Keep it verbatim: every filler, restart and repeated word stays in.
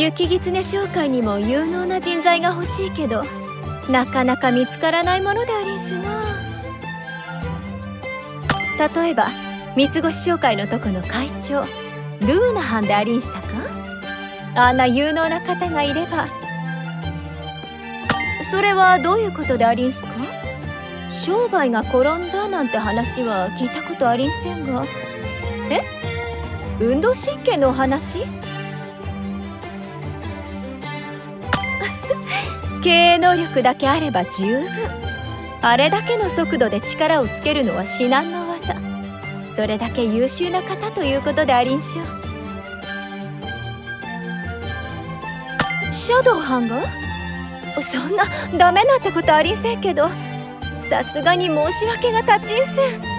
雪狐商会にも有能な人材が欲しいけど、なかなか見つからないものでありんすな。例えば三越商会のとこの会長ルーナハンでありんしたか。あんな有能な方がいれば。それはどういうことでありんすか。商売が転んだなんて話は聞いたことありんせんが。え、運動神経のお話経営能力だけあれば十分。あれだけの速度で力をつけるのは至難の技。それだけ優秀な方ということでありんしょう。シャドウハンがそんなダメなってことありんせんけど、さすがに申し訳が立ちんせん。